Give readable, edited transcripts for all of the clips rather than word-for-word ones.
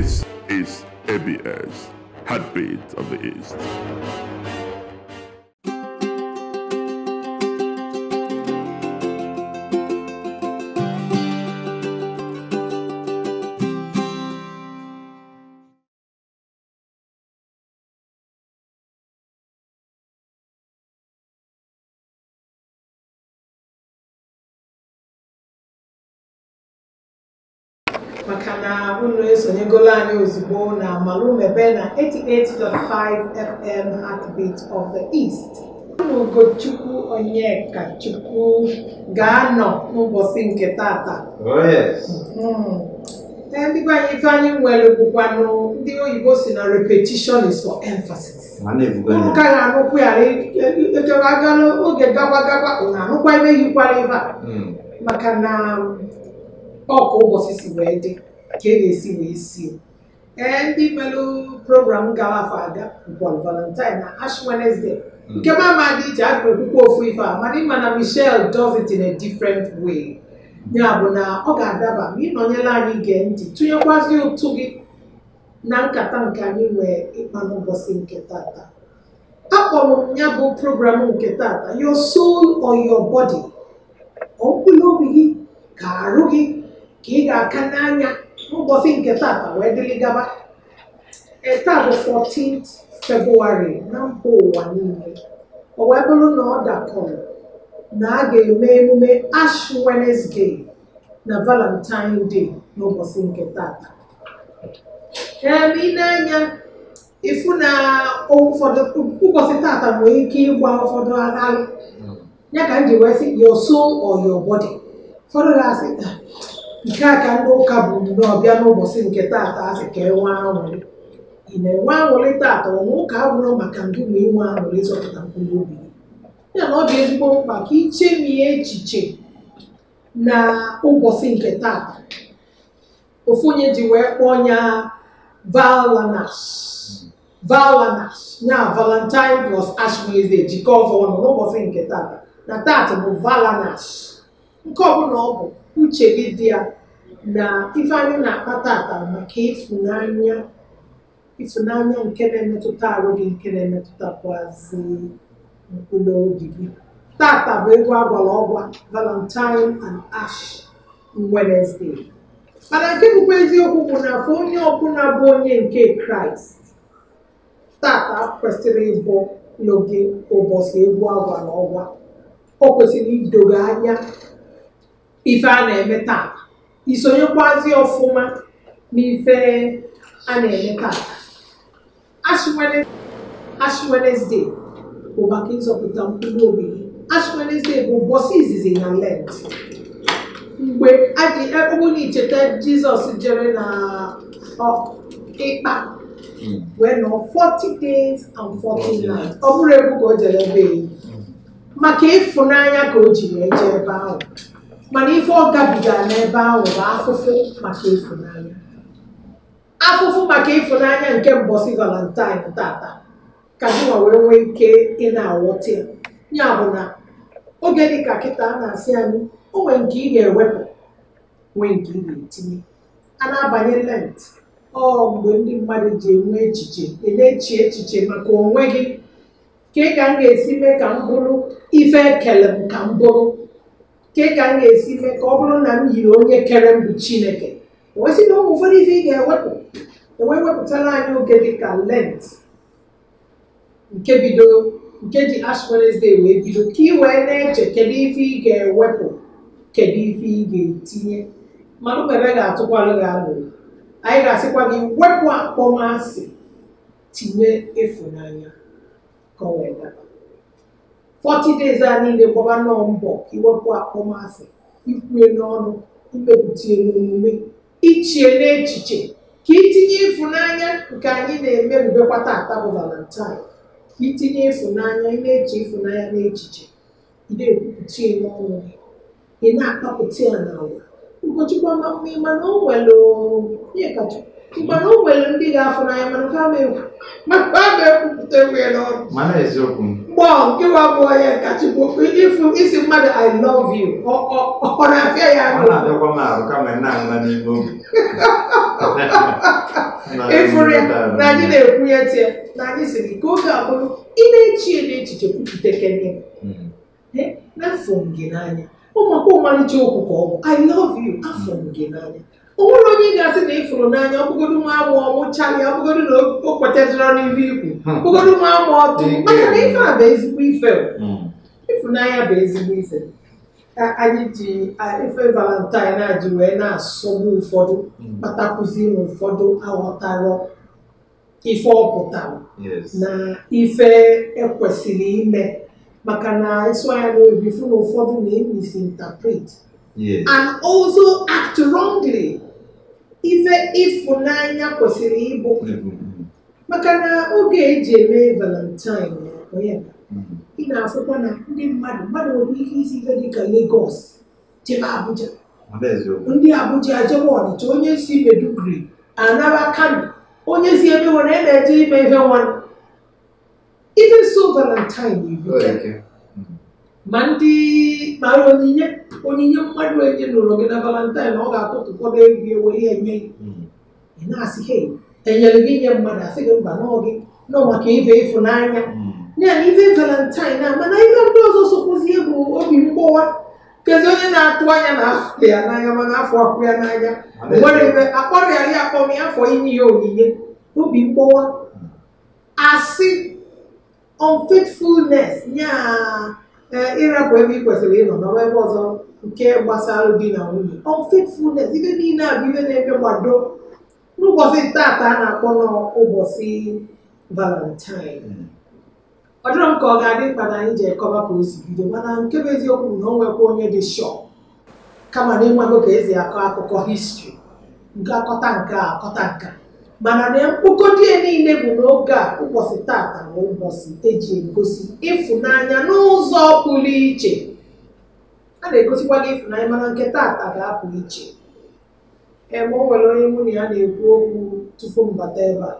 This is ABS, Heartbeat of the East. Makana Unres Onyegola Ozugbo na Malumebe na 88.5 FM Heartbeat of the East. Ugochukwu Onyeka Chukwu ga-anọ n'ụbọchị nke tata. Oh yes. Ndị anyị nwere bụkwanụ ndị oyibo si na repetition is for emphasis. Unu ka ga-anụkwu ya ekewagalụ oge gagwa ụna anụkwa ibe yikwara ibe a. Makana and the Malu program Galafada for Valentine Ash Wednesday. Kama Madija Kukufifa, Madimana Michelle does it in a different way. Nabuna Ogadaba, me no yelani genti, 2 years you took it Nankatanka, you were Ipanobosin Ketata. Upon Yabu program Ketata, your soul or your body. Okulobi, Karugi. Giga Canania, who was in Getapa, where the Ligaba? It's the 14th February, number one. However, no that come. Nage may Ash Wednesday, na Valentine Day, no was in Getapa. Nanya, if you na oh for the who was in Tata, we give one for the alley. Nagan, was it your soul or your body? For the last. Kaka no cabu no biano was in Ketata as a care one. In a one or later, no cabu can do me one or less of the Tampubi. They are not being born by kitchen, me chiche. Na, who was in Ketata? Ofunya de where Onya Valanash. Valanash. Now, Valentine was Ash Wednesday, Jacob for no was in Ketata. Natata no Valanash. Cobu noble. Uche dia na ifani na patata maka ifunanya nke na-emetụta arụ gị nke na-emetụtakwazị mkpụrụ obi gị. Tata bụ egwu agwara ọgwa Valentine and Ash Wednesday. Mana nke bụkwa eziokwu bụ na afọ onye ọbụla bụ onye nke Kraịst tata kwesịrị ịbụ n'oge ụbọchị egwu agwara ọgwa. O kwesịrị idobe anya ife a na-eme taa isonyekwazi ọfụma n'ife a na-eme taa. Ash Wednesday bụ maka ịzọpụta mkpụrụ obi gị. Ash Wednesday bụ ụbọchị izizi na Lent mgbe ọbụla icheta Jizọs jere na ịkpa wee nọ 40 days and 40 nights ọ bụrụ ebu ka o jere ebe ya maka ịfụnanya ka o ji wee jee ebe ahụ. Mana ife ọ gabigara n'ebe ahụ bụ afụfụ maka ịfụnanya. Afụfụ maka ịfụnanya nke mbọsị Valentine tata ka gị wee nwee ike ị na-awọta ya. Ya bụ na oge dịka kịta a na-asị anyị o nwee nke ị ga-ewepụ nwee nke ị ga-etinye. A na-abanye Lent ọ mgbe ndị mmadụ ji enwe echiche ị na-echi echiche maka onwe gị ka m ga-esi mee ka m bụrụ ife ekele m ka m bụrụ ka m ga-esi mee ka ọ bụrụ na m yiri onye kere mbụ Chineke wee sị na ụmụ ụfọdụ ife ị ga-ewepụ ewepụtara anyị oge dịka Lent nke ji Ash Wednesday wee bido ka ị wee na-eche kedu ife ị ga-ewepụ kedu ife ị ga-etinye. MALUMEBE ga-atụkwalụ gị alụrụ anyị ga-asịkwa gị wepụ akpọmasị tinye ịfụnanya ka ọ wee daba. 40 days I need a woman on board. You work for Massa. You will honor, you will tell each year, Kitty, Funanya, can you name the patata of Valentine? Kitty, Funanya, Nature, Funaya, Nature. You didn't put in only. You not up a tail now. You got to come up me, Manuel. You got to. Manuel will be half an hour, and family. My father put the wheel on. Mana is open. Well, you are boy and catch you. If you is your mother, I love you. Or I fear I will. Come and now, I love you. I need to, if a Valentine, I do, and I saw for but I presume for our tarot, if all put yes. Now, if a question, but can I swear before for the name misinterpret? Yes. And also act wrongly. If for 9 years possible, but can I okay, Jamie Valentine? In Africa, madam, easy Lagos, Abuja. Undi Abuja, Jawani, Tonya see the degree, and never can. Only see everyone, everyone. Even so, Valentine, you get Mandy, Maronina, only your mother, you know, Valentine, all I got to go away and me. And I see him, and you're giving your mother, second Banogi, no Macave for 9 years. Yeah, even Valentine, man, I even those supposed to be more. Because only now 2 years there, now you man for prayer, now you. Whatever, upon the area, upon me, for in you, who be more. I see unfaithfulness. Yeah, era where we was away, no, where was on care was our dinner only. Unfaithfulness, even everyone do. Who was it that I upon oversee Valentine? I don't call that, but I need a cover police. When I'm giving you nowhere near the shore. Come on, anyone who gets their car history. Gakotanka, Kotanka. Manam, who could any name no guy who was a tat and who was a jay, gossy, if Nana knows all police. And they gossip one if Nana get that at our police. And one will only money and they go to form whatever.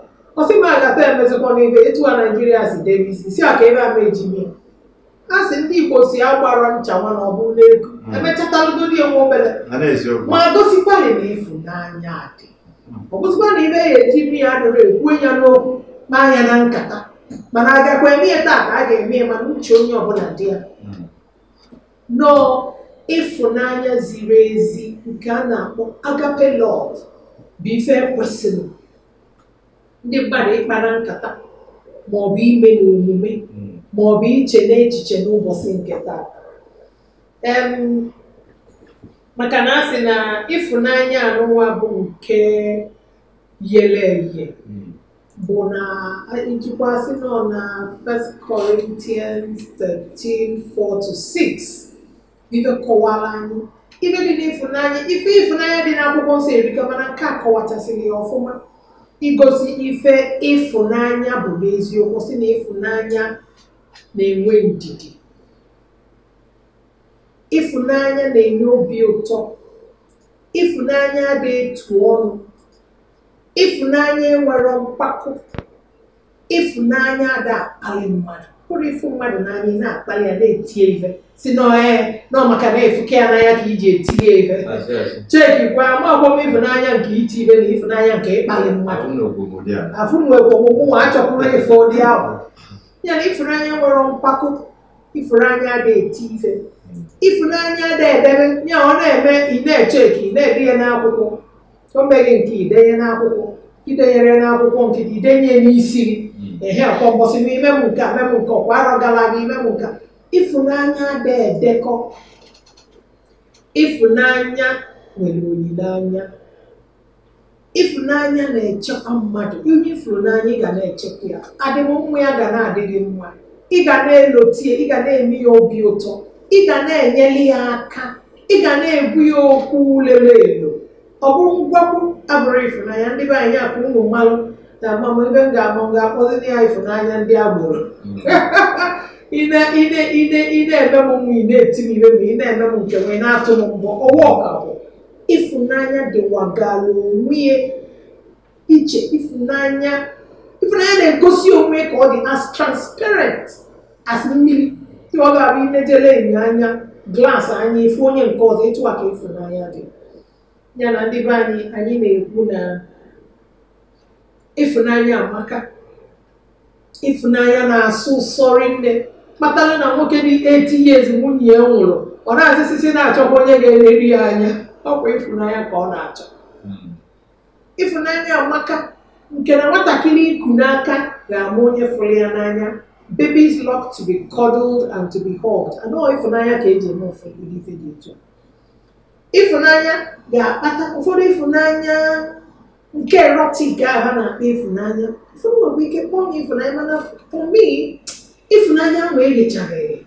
No, ịfụnanya ziri ezi nke a na-akpọ agape love bụ ife kwesịrị. Ndị mmadụ ịkpara nkata maọbụ ime n'omume maọbụ iche n'echiche n'ụbọchị nke taa maka na asị na ịfụnanya anụnwa bụ nke yele eye bụ na njikwa asị nọ na 1 Corinthians 13:4-6 ife kọwara anyị ife dị n'ịfụnanya ife ịfụnanya dị n'akwụkwọ nsọ erika mana nke a kọwachasịrị ya ọfụma igosi ife ịfụnanya bụ n'eziokwu sị na ịfụnanya na-enwe ndidi ịfụnanya na-enye obi ụtọ ịfụnanya dị etu ọnụ ịfụnanya enwere mpako ịfụnanya ada akpali mmadụ pụrụ ịfụ mmadụ n'anya na-akpali ya na-etinye ife si na maka na efuke ya n'anya ka iji etinye ife chekikwa ma ọgbọm ịfụnanya nke iti ife na ịfụnanya nke ịkpali mmadụ afụnwekwogbogbo nwa achọpụrụ ife ụdị ahụ ya na ịfụnanya nwere mpako ịfụnanya dị eti ife ịfụnanya dị edebe ya ọ na-eme ị na-eche ka ị na-ede ya n'akwụkwọ omegị nke idenye n'akwụkwọ idenyere n'akwụkwọ nkịta idenye n'isi gị ehe ọkpọmgbọsị n'ime m nke a mem nke ọkwa arọ gara aga ime m nke ịfụnanya dị edekọ ịfụnanya nwere olileanya ịfụnanya na-echekwa mmadụ onye ịfụnanya ga na-echekwa ya adịmụ mmụ ya ga na-adịghị mma ị ga na-elotie ị ga na-eme ya obi ụtọ ị ga na-enyeli ya aka ị ga na-egwu ya okwu lere elo ọ bụrụ ngwapụ abụrụ ịfụnanya ndị be anyị akwụ ụmụ mmalụ na mama ebe m ga-ama akpọzili ya ịfụnanya ndị agboro ị na-eme m nwa ị na-eti m ibe ma ị na-eme m nke nwee na-atụ m mbọ ọwa ọkabụ ịfụnanya dịwagara onwe ya iche ịfụnanya na-egosi onwe ka ọ dị as transparent as mmiri dị ọ ga-abụ imejele enyo anya glaasị anya ife onye nke ọzọ ịtụwa ka ịfụnanya dị ya na ndị be anyị na-ekwu na Ifunanya amaka. Ifunanya na asu sorry nne. Matalo na nwoke ni 80 years nwunye nwụrụ. Ọ na-asịsị na achọ onye ga-eri anya. Ọ kwa Ifunanya ka ọ na-achọ. Ifunanya amaka nke na nwatakịrị iku n'aka ga-amụ onye fụrụ ya n'anya. Babies love to be cuddled and to be hugged. And all Ifunanya can do more for you if Ifunanya, yeah, for Ifunanya, erotic Gavana, Ifunanya. So we can only Ifunanya. For me, Ifunanya will get away.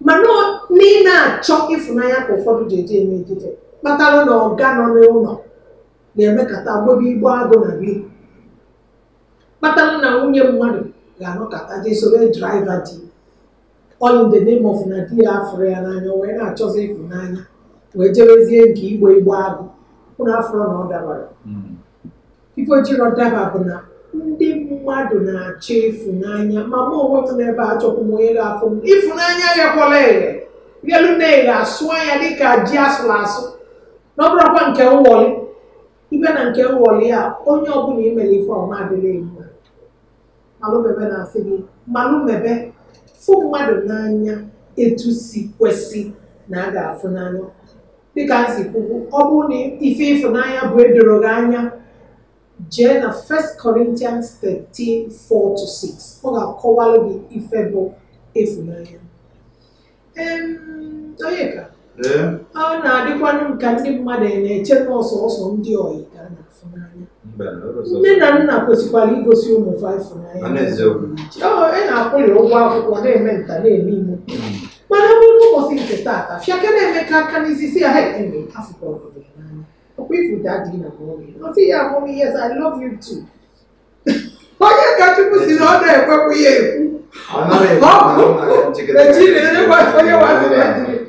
But no, Nina chop Ifunanya for the day. But I don't know, Ganon, they make a tabby boy gonna be. But I don't know, young money. They are not at this driver team. All in the name of Nadia Freyanana, when I chose Ifunanya, where Jerusalem Key way Wabu, who are from Ottawa. If you are Dababuna, Maduna, Chief Funanya, Mamma, what never took Muela from Ifunanya, your colleague. Yelunela, Swayadika, just last. No problem, Kelwally. Even Uncle Wallia, only open email for Madeleine. Malumebe na asini, Malumebe, fu madu nanya, etusi, kwesi, na aga afunanya. Dika ansi kuku, obu ni, ife ifunanya, buedoroganya. Jena 1 Corinthians 13:4-6. Oga kowalo bi ifebo, ifunanya. Oyeka. Na adikwa nunga ndi mmadene, cheno oso ndi oyeka na afunanya. Men are not possibly go see you five for 9 years. Oh, and I pull your wife for them meant that they mean. But I will go see the tata. She can make her can easily see ahead and make half a problem. We put that dinner for me. Oh, see, yeah, mommy, yes, I love you too. Why can't you put it on there for you? I'm not a problem. The children were for you, wasn't it?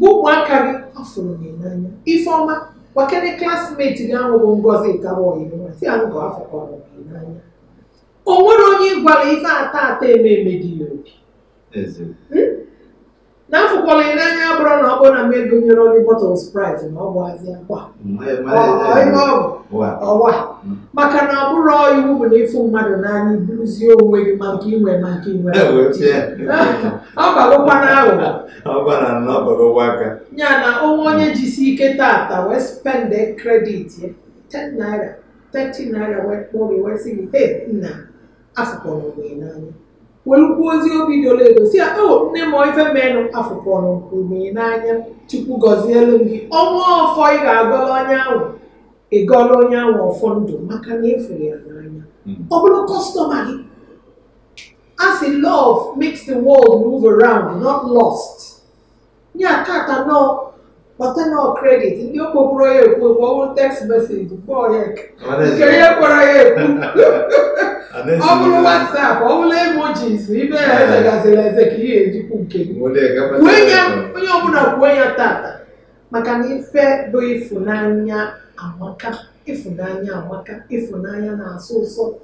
Go one carry afternoon. If former, what can a classmate go on Gosset Cabo? See, I'm going for Cabo. Oh, what on you, Balita, may make you. Now for Polynania, brown up on a made good only bottle of Sprite and all was there. What? Macanabura, you woman, if you madam, lose your way, monkey, well. How about 1 hour? How about another worker? Yana, oh, one GC Ketata, we spend their credit 10 naira, 30 naira, wet body, we sing it now. African. Well, was your video label? See, oh, name of a man of African, who may nanya, Chukugozelli, or more for a Golonia or Fondo, Macanifria, Nanya. Open customer. As in love makes the world move around, not lost. Yeah, Tata, no, but I know credit. In your book, text message, boy, all WhatsApp, all emojis, even as a kid, you could get. When you open up, when you're Tata, Macanife, do Ifunanya, Amaka, Ifunanya, Amaka, Ifunanya, and so.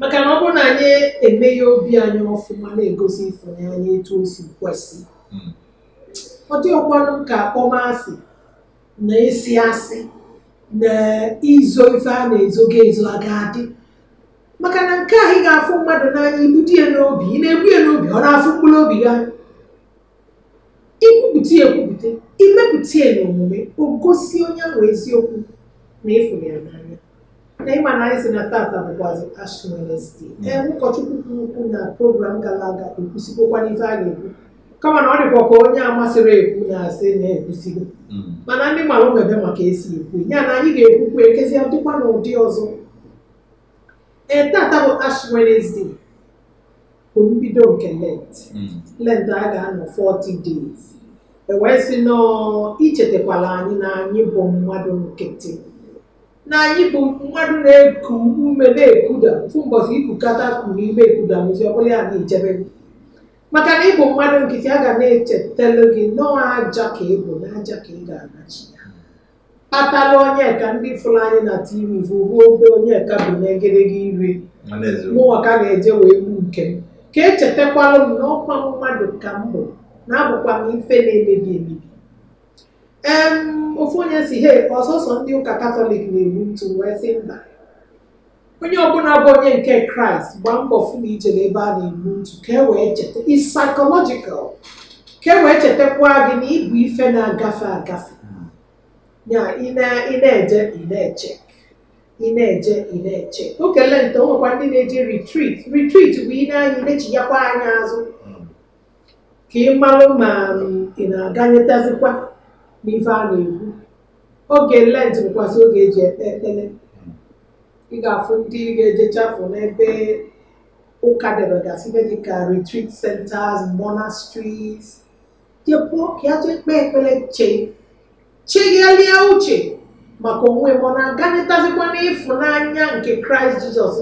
Macanobo Nanye, a mayo biano for money goes in for Nanye to Suquesi. What do you want to call Pomasi? Nasiasi, the Izoifan is okay, Makana kahi ga afu mmadụ n'anya ibute n'obi ị na-egbu n'obi ọ na-afụkwu n'obi ya ikwupụta imepụta n'omume ogosi onye ahụ eziokwu na ịfụrụ ya n'anya na ịma na anyị si na tata bụkwazi Ash Wednesday ụkọchukwu ukwu na program gara aga ekwusikwa n'ife a ga-ekwu kama na ọ dịkwa ka onye amasịrị ekwu na-asị na-ekwusigo mana ndị Malumebe maka esi ekwu ya na anyị ga-ekwukwa ekezi ya dịkwa n'ụdị ọzọ. That about Ash Wednesday. We don't get Lent I 40 days. The West, no, each at the Palani, and you bomb Madame Kitty. Na yibo madu ne ku umele kuda fumbo si ku kata ku ime kuda mi se opole ani chebe. Maka na yibo madu nkiti aga ne chetelo gi no aja ke ibo na aja ke ga na chi. Atalo onye ka ndi fulani na TV vuvu obe onye ka bu na egerege iwe. Mo aka ga eje we mu nke. Ka echetekwala m na ọkwa madu ka mbo na abukwa mi ife na emebi emebi. Ofonye si he also Sunday Uka Catholic na room to Western na. Onye obuna bonye nke Christ gbambo fu mi je leba na room to ke we chete is psychological. Ke we chete kwa gi ni ibu ife na agafe agafe. Nya ina eje check. Okay let to kwa ndi na retreat. Retreat we na ina chi yakwa anya azu. Ki malu ma ina ganyeta zikwa. Okay, Lent was so gay. You got from the for Nebe Okadeva retreat centers, monasteries. The poor Catholic people che. Che Yaliauche, Maconwe Mona Ganeta's money for Nanyanke Christ Jesus.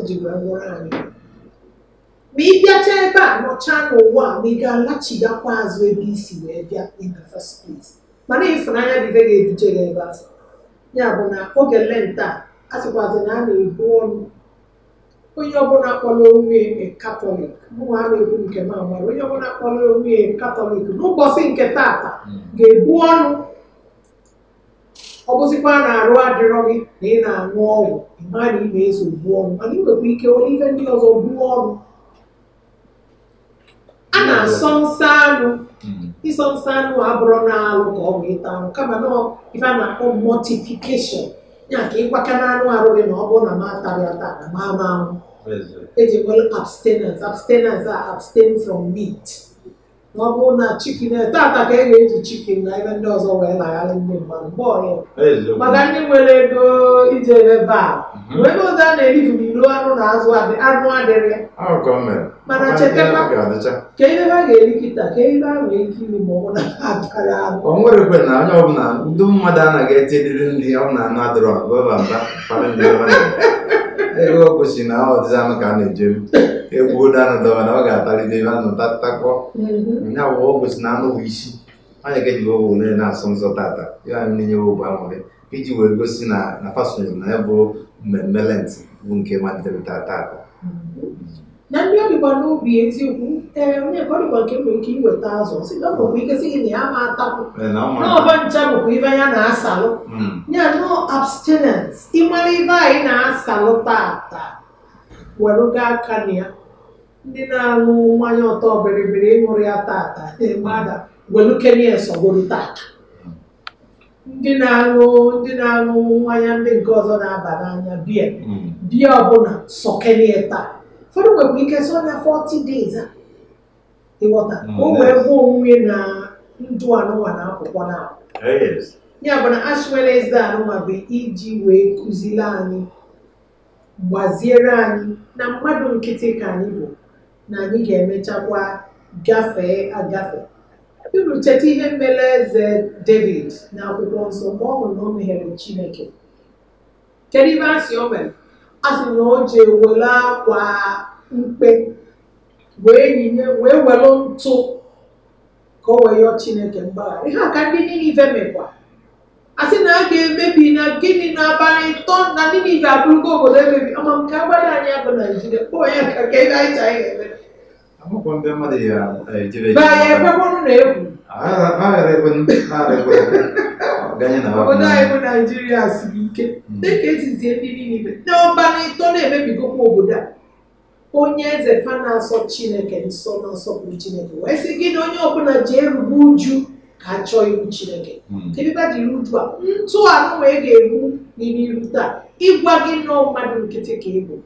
Media Cheba, no channel one, Mega Lachi that was with BC in the first place. Mana ifunanya di vege duche ga eba so. Ya bu na oge lenta asukwaze na na ebu onu. Onye obuna kpolo onwe Catholic. Mu wa ebu nke ma amara. Onye obuna kpolo onwe Catholic. N'ụbọchị nke tata ga ebu onu. Obuzikwa na arụ adịrọ gị na ị na-aṅụ ọgwụ. Ịma na ime eso bu onu. Mana iwekwa ike onye ife ndị ọzọ bu onu. Ana sonsanu. This on San Abronal or Waytown, come along if I'm not on mortification. Yaki, Wakanano, Arogin, or Bonamata, Mamma, edible abstainers. Abstainers are abstain from meat. No bona chicken, a tata gave to chicken, even those are well, I'll give one boy. But I knew where they go into the bar. When was that they leave me? No, I don't ask what the Admiral area. I'll come. Mana Chetaka, Kayla Galikita, Kayla, making me more than half. On what a banana, do Madana get it in the honor and not wrong. Well, I'm not. They were pushing out Zamacani Jim. It would another Taliban that taco. Now, what was none wish? I get go learn our songs of Tata. You are in your family. Pity will go sing a fashion, never melons, won't came under Tata. Nan biya bi banu bi ezi oku onye ko riba ke mo ki we 1000 si don bo mi ke si ni ama ataku no ba ncha bo iba ya na asalo nya no abstinence imali ba ina asalo tata weruga kania ndi na lu manyo to berebere ngori atata e mada weluke ni eso goru tata ndi na lu manya ndi gozo na abadanya bia obuna sokeni eta. For the week, I saw 40 days. The water. Oh, we're going into an hour. Yes. Yeah, but as well as that, no, be E.G. way, Kuzilani, Wazirani, na madam Kitty Canibo, Nanige Metawa, Gaffe, a Gaffe. You look at him, Melez David, now because so more will know me here in Chineke. Can you ask your man? As in Oje Wella Wa Mpe, where you know where well on to go where your chin can buy. It can be even me. As in a game, maybe in a guinea, a ballet, ton, and in it, I will go whatever among Cabana and the boy. I gave I am upon the mother. I the case is even. No, but I don't ever go over that. Only as a fan of Chineke and son of Chineke. I say, get on your open a jail, would you catch you Chineke? Everybody would drop. So I know a game in Utah. If wagging no man will get a cable.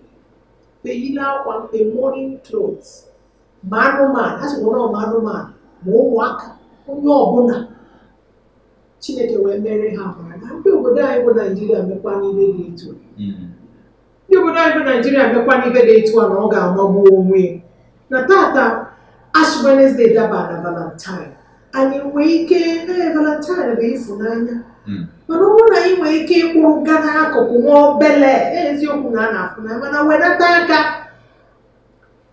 They now want the morning clothes. Man, that's one of man. More work on your bonnet. Chineke were very happy. You would die with Nigeria and the Panini to. You would die with Nigeria and the Panini to an organ or more way. Natata, Ash Wednesday, Dabana Valentine. anyị volunteer be ifunanya mana ọbụna anyị nwere ike ịkwụrụ ga n'akụkụ nwa obele eziokwu na na-afụna mana wenata aka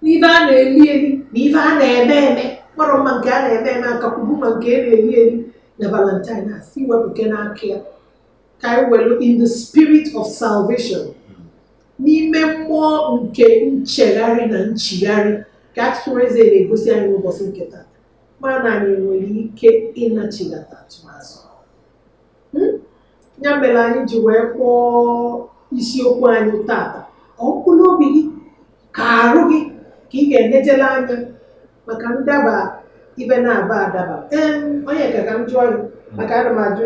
n'ibe a na-eli eli na ibe a na-eme eme kpọrọ mma nke a na-eme eme akakwụbụ ma nke na-eli eli na valentine na si wepụke n'aka ya ka anyị welu in the spirit of salvation n'ime mmụọ nke nchegharị na nchigharị ka atụrụeze na-egosi anyị n'ụbọchị nke taa mana anyị nwere ike ịnachilata atụmazụ ya mere anyị ji wee kpọọ isiokwu anyị tata ọkụ n'obi gị ka arụ gị ka ị ga-enetela anya maka ndaba ibe na-aba adaba onye ka ka m jụọ gị maka ana m ajụ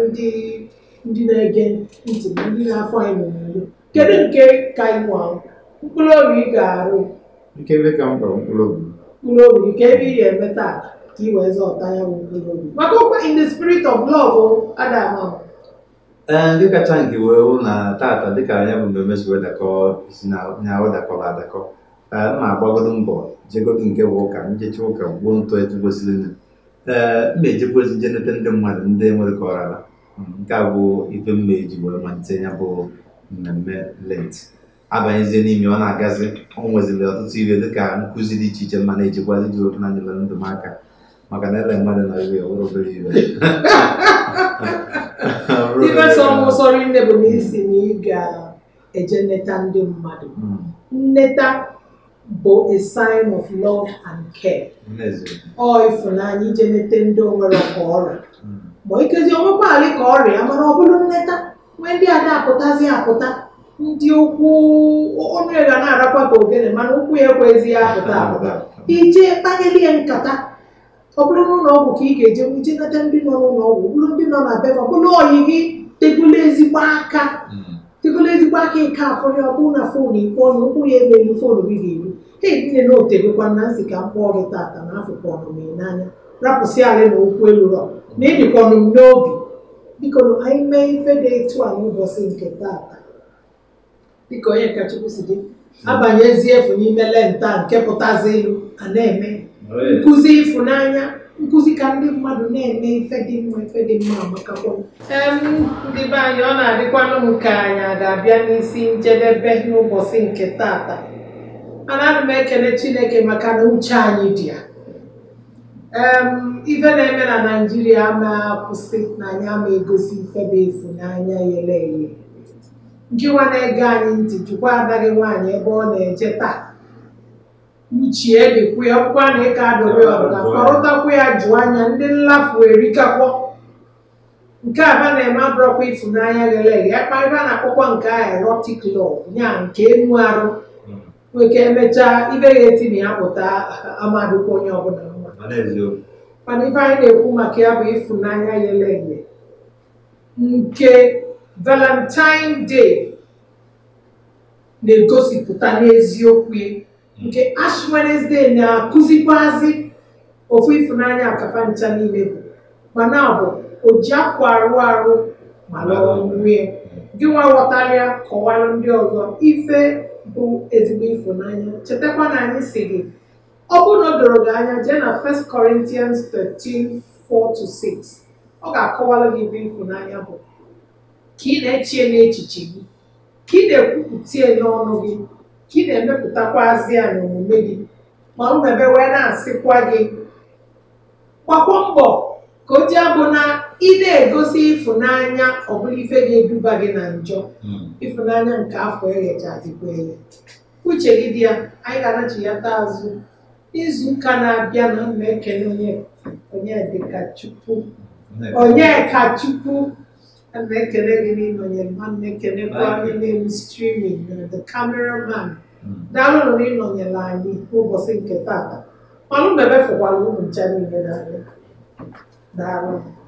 ndị na-ege ntị ndị na-afọ anyị n'obodo kedu nke ka ịnwụ ahụ mkpụrụ obi ị ga-arụ nkebe ka m gwara mkpụrụ obi nke ebe ị ga-eme tata ka ị wee zọta ya mkpụrụ obi maka okwa in the spirit of love Adam ahụ ndị kacha nke wee hụ na tata dịka anya bụ mmemme wedakọ isi na wedakọla adakọ na-agbagodo mbọ jegodo nke bụ ụka njecha ụka gbuo ntọ etubosilinu na-ejekwozi jenete ndị mmadụ ndị nwerekọrara nke bụ ife mma eji wee malite ya bụ mmemme lent abanyezie n'ime ọ na-agazi ọ nweziri ọtụtụ ihe dịka nkụzi dị iche iche mma na-ejikwazi ji otu na nyere ndụmaka maka na ele mmadụ na iwe ọrụ obere iwe ibe sọ mụsọrọ nne bụ n'isi na ị ga-eje nleta ndị mmadụ nleta bụ a sign of love and care ọ ịfụnanya ije nleta ndị onwere ka ọrịa ma ikezi onwekwa alị ka ọrịa mana ọ bụrụ nleta nwee ndị a na-apụtazi apụta ndị ụkwụ ọnụ ya ga na-arakwa ka ogene mana ụkwụ ya ekwezi ya apụta apụta ije kpanyelie nkata ọ bụrụ n'ụlọ ọgwụ ka ị ga-eje ije nleta ndị nọ n'ụlọ ọgwụ bụrụ ndị nọ na beva bụrụ oyi gị tegula ezigbo aka ịka afọrị ọ bụrụ na foonu ikpọ na ụkwụ ya emelu foonu gị ga-eru nne na otegokwa na nsị ka mkpọọ gị tata na afụkwa ọnụm n'anya rapụsị alị na okwu elu rọ na ịdịkwa ọnụm n'obi biko na anyị mee ife dị etu a n'ụbọchị nke tata dịka onye ka Chukwu si dị abanyezie efu n'ime lenta nke pụtazi a na-eme nkụzi ịfụnanya nkụzi ka ndị mmadụ na-eme ife dị mma amakakwọ ndị be anyị ọ na-adịkwanụ m ka anyị ga-abịa n'isi njedebe n'ụbọchị nke tata mana ana m ekele Chineke maka na uche anyị dị ya ife na-eme na Naịjirịa ama akwụsị na anyị ama egosi ife bụ ịfụnanya yele ele gịnwa na-ege anyị ntị jụkwa ada gị nwaanyị ebe ọ na-eje taa uche dịkwu ya ọkwa na ịka adọrọ ọbụla kpọrụtakwu ya jụ anya ndị nlafu erikakwọ nke a ba na-eme abụrọkwa ịfụnanya lele ya kparịba na akwụkwọ nke a erotic love ya nke enu arụ nweke emechaa ibe ga-eti na ya pụta amadụkwa onye ọbụla mma mana ife anyị na-ekwu maka ya bụ ịfụnanya lele ele nke Valentine Day na-egosipụta n'eziokwu nke Ash Wednesday na-akụzikwazi ofu ịfụnanya akafa ncha niile bụ mana ọ bụ oji akwa arụ arụ ma lọrọnwuye gị nwa ghọtarịa kọwara ndị ọzọ ife bụ ezigbo ịfụnanya chetakwa na anyị si gị ọ bụrụ na o doro gị anya jee na 1 Corinthians 13:4-6 ọ ga-akọwara gị ibe ịfụnanya bụ ka ị na-echie n'echiche gị ka ị na-ekwupụta n'ọnụ gị ka ị na-emepụtakwa azịa n'omume gị MALUMEBE wee na-asịkwa gị gbakwa mbọ ka o ji abụ na ị na-egosi ịfụnanya ọ bụla ife ga-eduba gị na njọ ịfụnanya nke afọ eghechazikwa eghe uche gị dị ya anyị ga-anachiyata azụ izuụka na-abịa na mmekele Onyekachukwu and make a living on your man, make a living streaming, the cameraman. Down on in on your line, who was in Ketata. I don't remember for one woman, Jenny, and I.